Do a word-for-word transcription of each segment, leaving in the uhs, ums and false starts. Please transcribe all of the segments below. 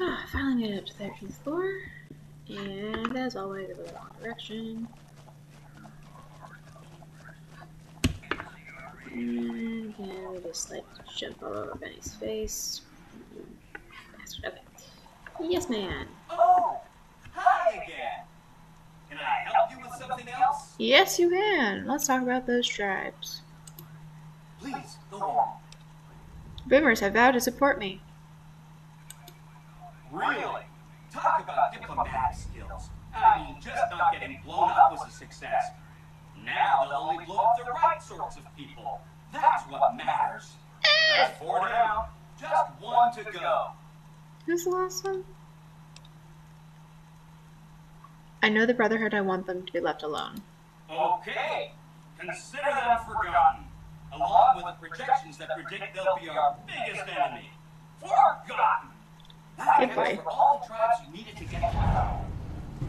I finally made it up to thirteenth floor, and as always, I go the wrong direction. And again, we just like jump all over Benny's face. Bastard. Okay. Yes, man. Oh, hi again. Can I help you with something else? Yes, you can. Let's talk about those tribes. Please go on. Boomers have vowed to support me. Really? Talk about diplomatic skills. I mean, just not getting blown up was a success. Now they'll only blow up the right sorts of people. That's what matters. There's four now. Just one to go. Who's the last one? I know the Brotherhood. I want them to be left alone. Okay. Consider them forgotten. Along with projections that predict they'll be our biggest enemy. Forgotten. That accounts for all the tribes you needed to get out.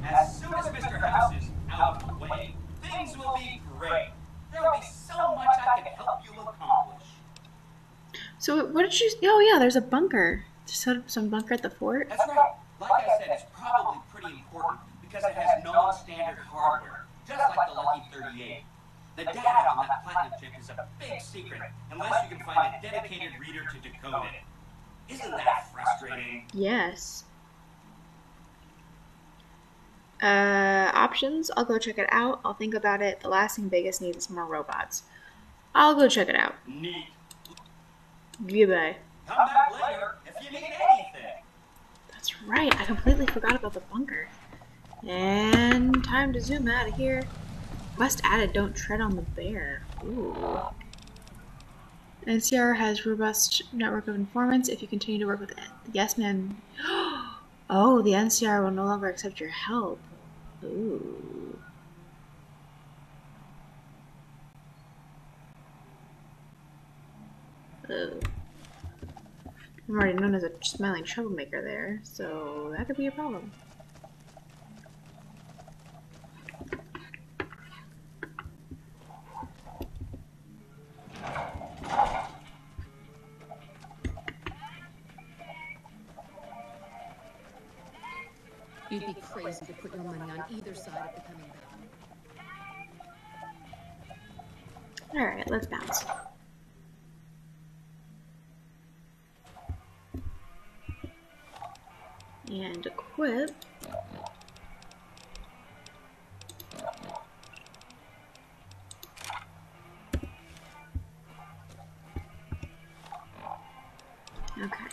As soon as Mister House is out of the way, things will be great. There will be so much I can help you accomplish. So what did you... Oh yeah, there's a bunker. Some, some bunker at the fort? That's right. Like I said, it's probably pretty important because it has non-standard hardware, just like the Lucky thirty-eight. The data on that platinum chip is a big secret unless you can find a dedicated reader to decode it. Isn't that frustrating? Yes. Uh, options. I'll go check it out. I'll think about it. The last thing Vegas needs is more robots. I'll go check it out. Neat. Goodbye. Come back later if you need anything. That's right. I completely forgot about the bunker. And time to zoom out of here. Quest added. Don't tread on the bear. Ooh. N C R has robust network of informants. If you continue to work with the Yes Man, oh, the N C R will no longer accept your help. Ooh. Ooh. I'm already known as a smiling troublemaker there, so that could be a problem. You'd be crazy to put your money on either side of the coming battle. Alright, let's bounce. And equip. Okay.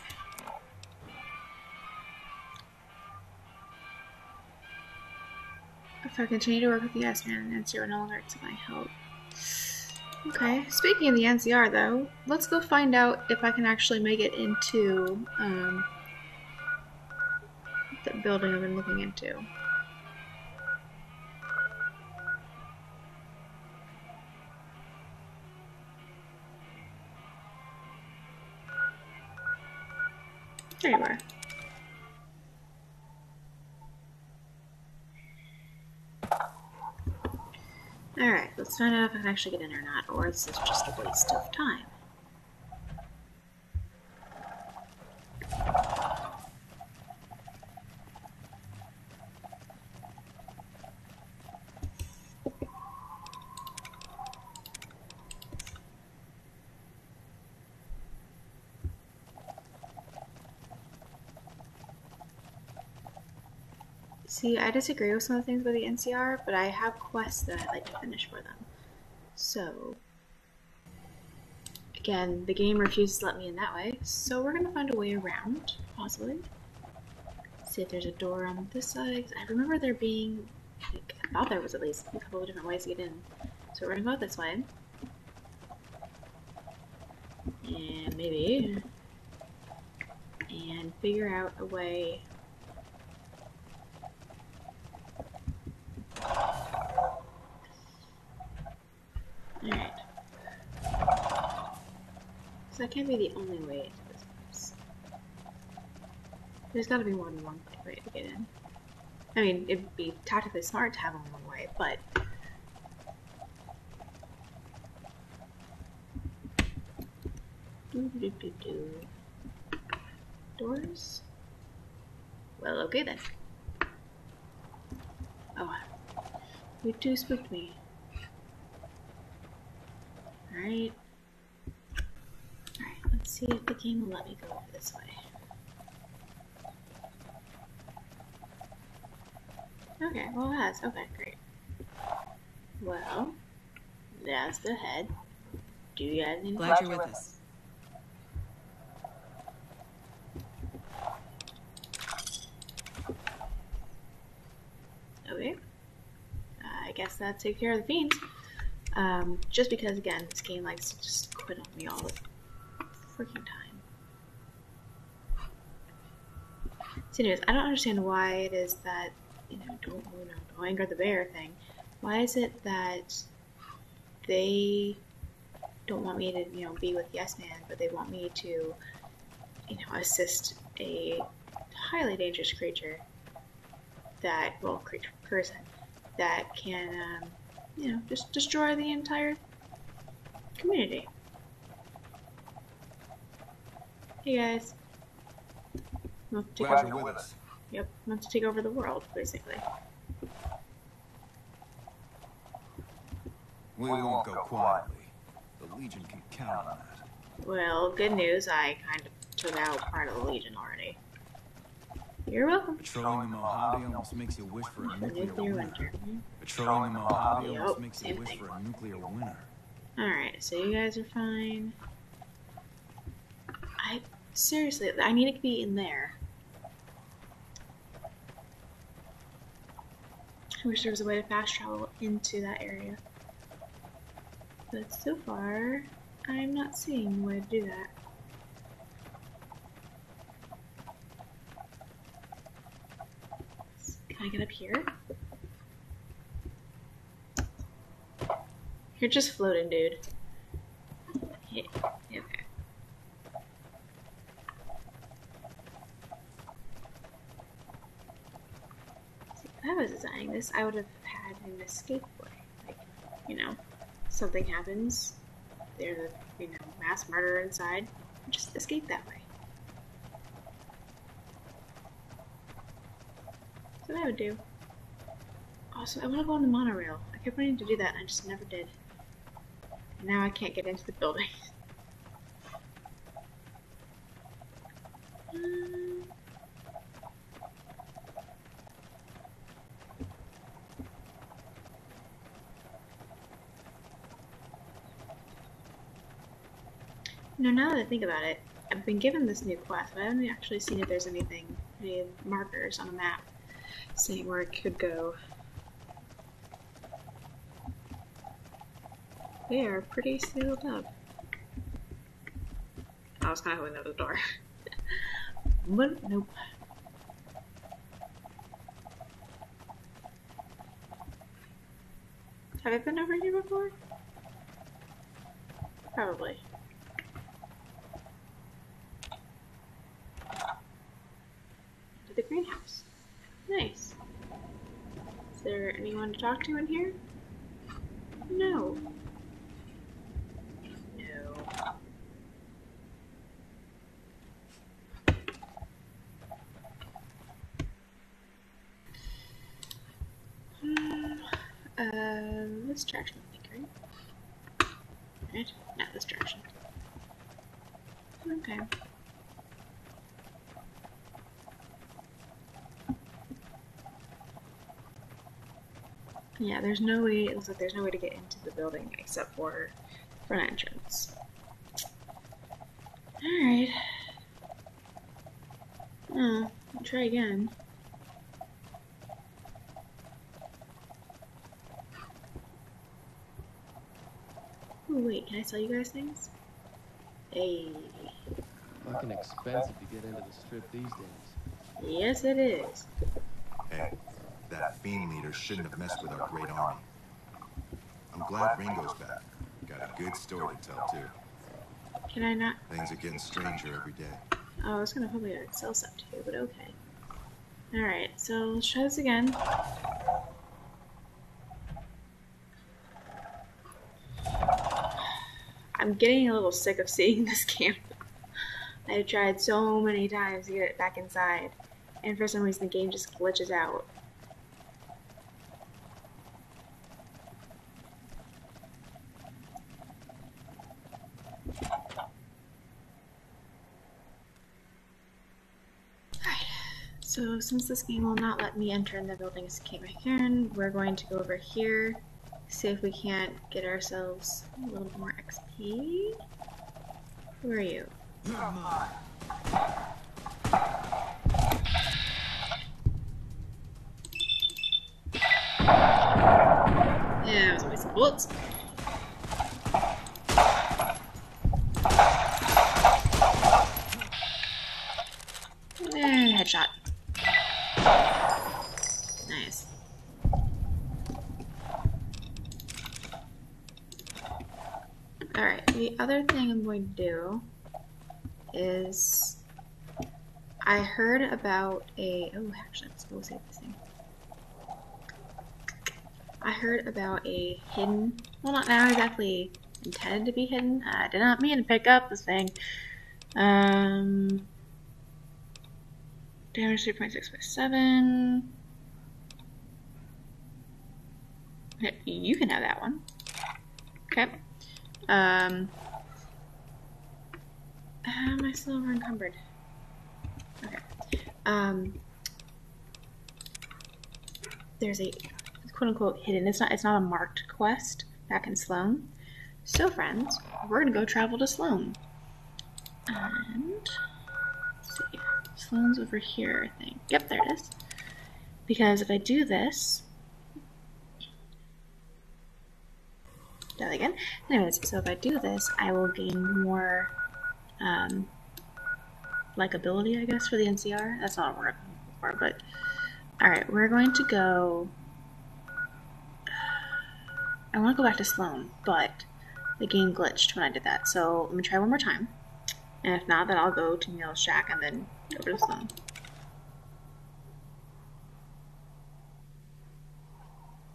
If I continue to work with the Yes Man, the N C R will no longer accept my help. Okay, speaking of the N C R though, let's go find out if I can actually make it into um, the building I've been looking into. There you are. Alright, let's find out if I can actually get in or not, or is this just a waste of time? See, I disagree with some of the things by the N C R, but I have quests that I'd like to finish for them. So, again, the game refuses to let me in that way, so we're going to find a way around, possibly. Let's see if there's a door on this side. I remember there being, like, I thought there was at least a couple of different ways to get in. So we're going to go this way. And maybe. And figure out a way... Alright. So that can't be the only way to this place. There's gotta be more than one way to get in. I mean, it'd be tactically smart to have only one way, but... Doo-doo-doo-doo. Doors? Well, okay then. Oh, you two spooked me. Alright. Alright, let's see if the game will let me go over this way. Okay, well it has. Okay, great. Well, that's the head. Do you guys need to Glad you're with us. Okay. Uh, I guess that'll take care of the fiends. Um, just because, again, this game likes to just quit on me all the freaking time. So anyways, I don't understand why it is that, you know, don't, you know, don't anger the bear thing. Why is it that they don't want me to, you know, be with Yes Man, but they want me to, you know, assist a highly dangerous creature that, well, creature, person, that can, um, you know, just destroy the entire community. Hey guys. We'll have to take over with us. Yep, we'll have to take over the world, basically. We won't go quietly. The Legion can count on that. Well, good news, I kind of took out part of the Legion already. You're welcome. Patrolling the Mojave almost makes you wish for a nuclear, nuclear winter. winter. Mm-hmm. Patrolling the Mojave yep. almost makes you wish for a nuclear winter. Alright, so you guys are fine. I seriously, I need to be in there. I wish there was a way to fast travel into that area. But so far, I'm not seeing a way to do that. Can I get up here? You're just floating, dude. Yeah, okay. See, if I was designing this, I would have had an escape way. Like, you know, something happens, there's a, you know, mass murderer inside, just escape that way. That's what I would do. Also, I want to go on the monorail. I kept wanting to do that and I just never did. And now I can't get into the building. um, no, now that I think about it, I've been given this new quest, but I haven't actually seen if there's anything, any markers on a map. Seeing where it could go. They are pretty sealed up. I was kind of going out the door. But nope. Have I been over here before? Probably. To the greenhouse. Nice. Is there anyone to talk to in here? No. No. Hmm. Um, this direction, I think, right? Right? Not this direction. Okay. Yeah, there's no way, it looks like there's no way to get into the building except for front entrance. Alright. Oh, I'll try again. Oh wait, can I sell you guys things? Hey. Fucking expensive to get into the Strip these days. Yes it is. Hey. That fiend leader shouldn't have messed with our great army. I'm glad Ringo's back. Got a good story to tell, too. Can I not? Things are getting stranger every day. Oh, I was gonna probably sell stuff to you, but okay. Alright, so let's try this again. I'm getting a little sick of seeing this camp. I tried so many times to get it back inside. And for some reason the game just glitches out. So since this game will not let me enter in the building as Kate McCarran, we're going to go over here, see if we can't get ourselves a little more X P. Who are you? Come on. Yeah, it was a waste of bullets. And headshot. Nice. Alright, the other thing I'm going to do is I heard about a oh actually I'm supposed to save this thing. I heard about a hidden well not now exactly intended to be hidden. I did not mean to pick up this thing. Um Damage three point six by seven. You can have that one. Okay. Um. Am I still over encumbered? Okay. Um. There's a quote unquote hidden. It's not. It's not a marked quest back in Sloan. So friends, we're gonna go travel to Sloan. And. Sloan's over here, I think. Yep, there it is. Because if I do this, that again. Anyways, so if I do this, I will gain more, um, like ability, I guess, for the N C R. That's not what we're looking for, but all right, we're going to go. I want to go back to Sloan, but the game glitched when I did that. So let me try one more time, and if not, then I'll go to Neil's Shack and then. Over to Sloan.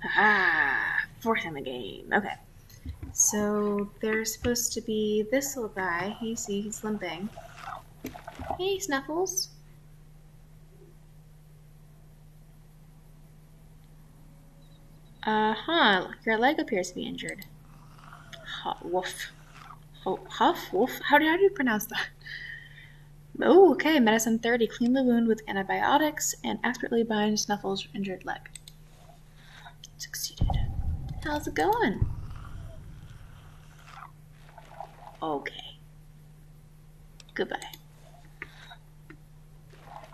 Ah, fourth in the game. Okay. So there's supposed to be this little guy. You see, he's limping. Hey, Snuffles. Uh huh. Your leg appears to be injured. Huff, woof. Oh, huff, woof. How do, how do you pronounce that? Oh, okay, medicine thirty. Clean the wound with antibiotics and expertly bind Snuffles' injured leg. Succeeded. How's it going? Okay. Goodbye.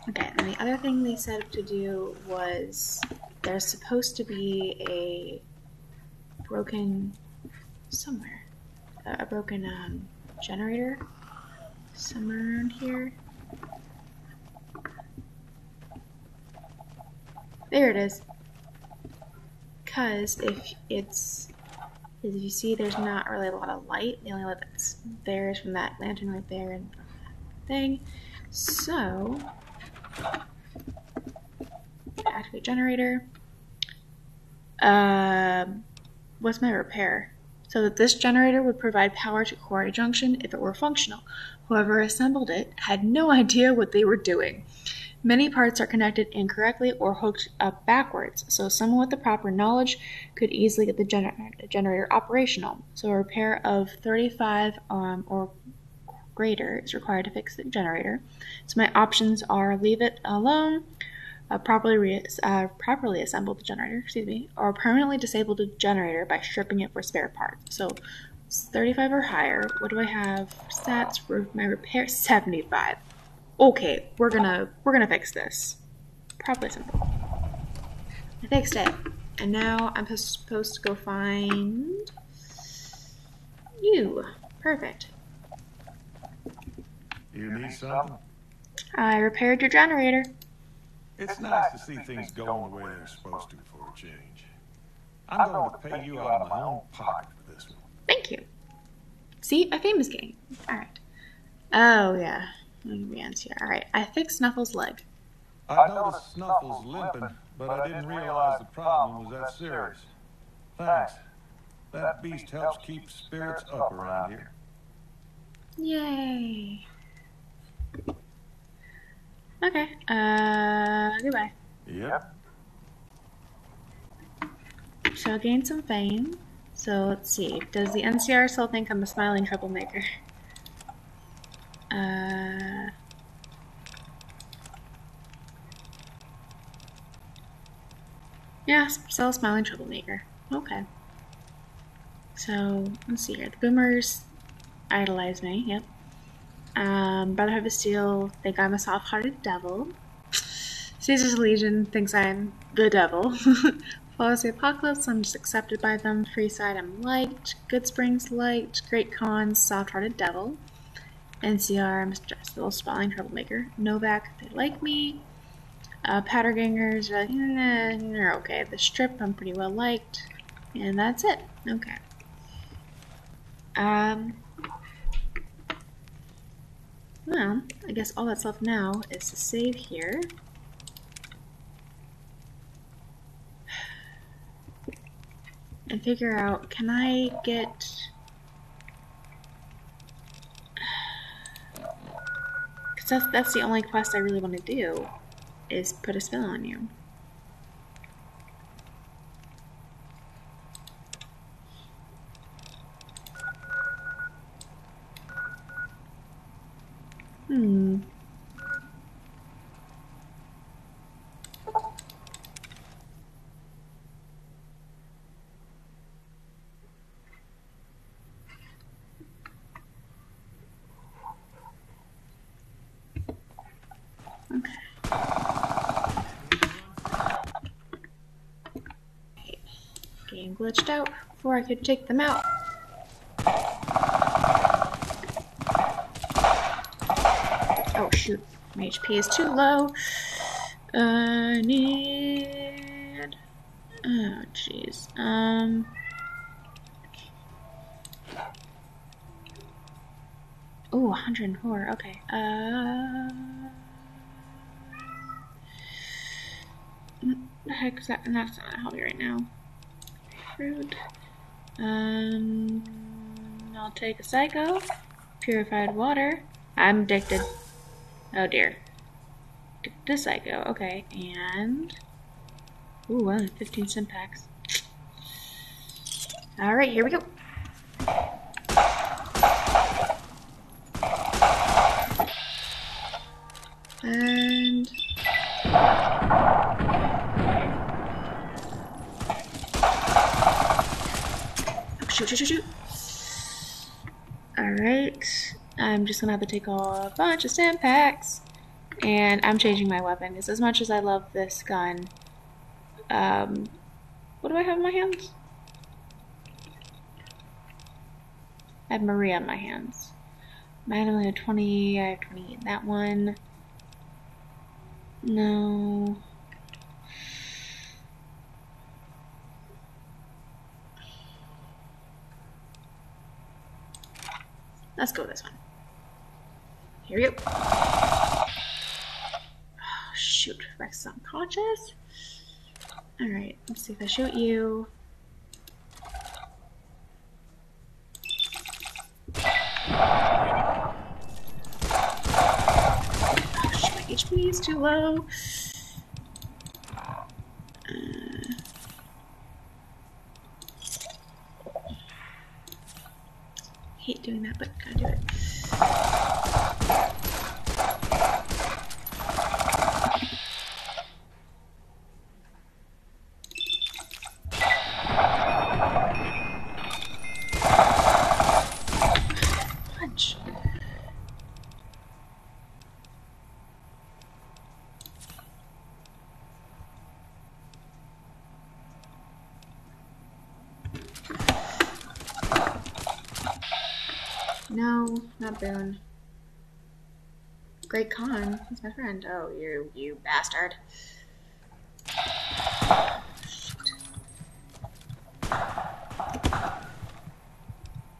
Okay, and the other thing they said to do was there's supposed to be a broken somewhere, a broken um, generator. Somewhere around here. There it is. Because if it's, as you see, there's not really a lot of light. The only light that's there is from that lantern right there and from that thing. So, activate generator. Uh, what's my repair? So that this generator would provide power to Quarry Junction if it were functional. Whoever assembled it had no idea what they were doing. Many parts are connected incorrectly or hooked up backwards, so someone with the proper knowledge could easily get the gener generator operational. So a repair of thirty-five um, or greater is required to fix the generator. So my options are leave it alone, Uh, properly re uh, properly assemble the generator, excuse me, or permanently disable the generator by stripping it for spare parts. So it's thirty-five or higher. What do I have? Stats for my repair seventy-five. Okay, we're gonna we're gonna fix this. Properly simple. I fixed it, and now I'm supposed to go find you. Perfect. You need something? I repaired your generator. It's nice to see things going the way they're supposed to for a change. I'm going to pay you out of my own pocket for this one. Thank you. See, a famous game. All right. Oh, yeah. Let me answer here. All right. I fixed Snuffles' leg. I noticed Snuffles limping, but I didn't realize the problem was that serious. Thanks. That beast helps keep spirits up around here. Yay. Okay. Uh... Uh, goodbye. Yep. Shall gain some fame. So let's see. Does the N C R still think I'm a smiling troublemaker? Uh. Yeah, still a smiling troublemaker. Okay. So let's see here. The boomers idolize me. Yep. Um, Brotherhood of Steel think I'm a soft-hearted devil. Caesar's Legion thinks I'm the devil. Followers of the Apocalypse, I'm just accepted by them. Freeside, I'm liked. Good Springs, liked. Great Khan, soft-hearted devil. N C R, I'm just a little spelling troublemaker. Novac, they like me. Uh, Powder Gangers, are like, nah, they're okay. The Strip, I'm pretty well liked. And that's it. Okay. Um... Well, I guess all that's left now is to save here. And figure out, can I get... Because that's, that's the only quest I really want to do, is put a spell on you. Hmm. Okay. Game glitched out before I could take them out. Shoot, my H P is too low. I need. Oh, jeez. Um. Oh, one hundred four. Okay. Uh. What the heck is that? And that's not gonna help me right now. Rude. Um. I'll take a psycho. Purified water. I'm addicted. Oh dear. This I go. Okay, and. Ooh, well, fifteen Simpacks. Alright, here we go. And. Oh, shoot, shoot, shoot, shoot. Alright. I'm just gonna have to take a bunch of sand packs, and I'm changing my weapon because as much as I love this gun, um, what do I have in my hands? I have Maria in my hands. I only have twenty. I have twenty in that one. No. Let's go with this one. Here we go. Oh, shoot. Rex is unconscious. Alright, let's see if I shoot you. Oh, shoot. My H P is too low. Uh, hate doing that, but gotta do it. Boon. Great Khan, he's my friend. Oh, you, you bastard.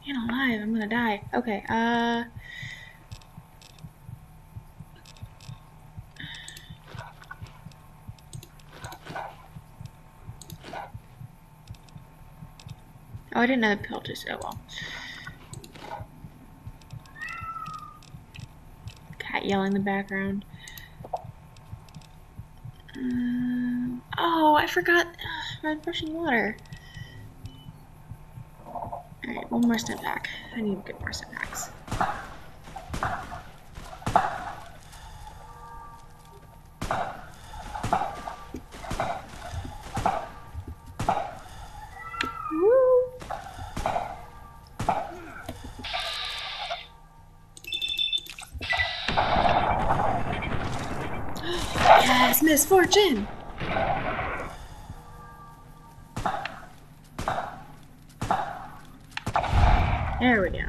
Man alive, I'm gonna die. Okay, uh... Oh, I didn't know the pill just so well. Yelling in the background. I forgot my brushing water. Alright, one more step back. I need to get more step backs. Yes, misfortune! There we go.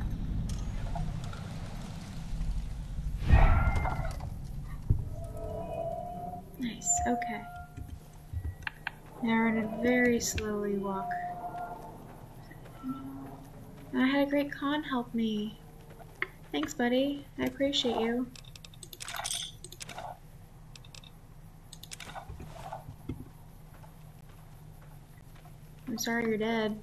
Nice, okay. Now we're gonna very slowly walk. I had a Great Khan help me. Thanks, buddy. I appreciate you. I'm sorry you're dead.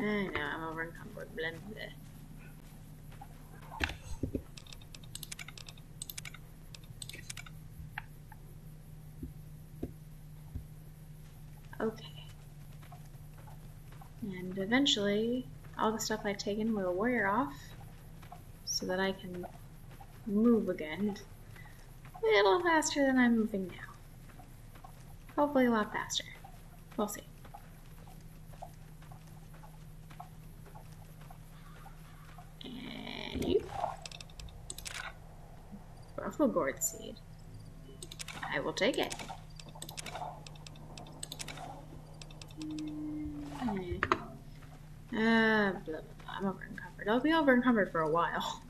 I know, I'm over encumbered. Okay. And eventually, all the stuff I've taken will wear off so that I can move again a little faster than I'm moving now. Hopefully a lot faster. We'll see. And you. Buffalo gourd seed. I will take it. Okay. Uh, blah, blah, blah. I'm over encumbered. I'll be over encumbered for a while.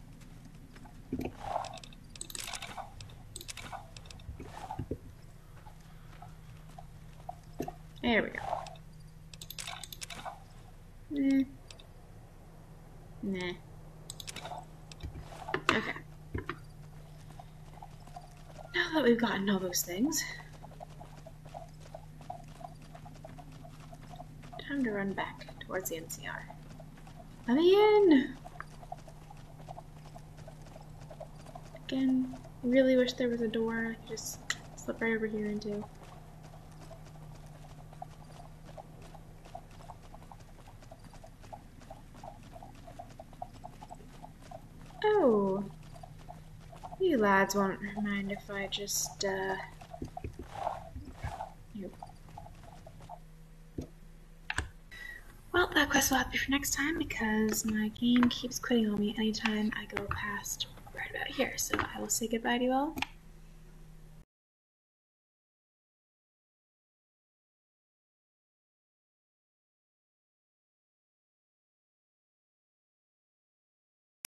There we go. Nah. Nah. Okay. Now that we've gotten all those things, time to run back towards the N C R. Let me in! Again, really wish there was a door I could just slip right over here into. Oh, you lads won't mind if I just, uh, nope. Well, that quest will have to be for next time because my game keeps quitting on me anytime I go past right about here, so I will say goodbye to you all.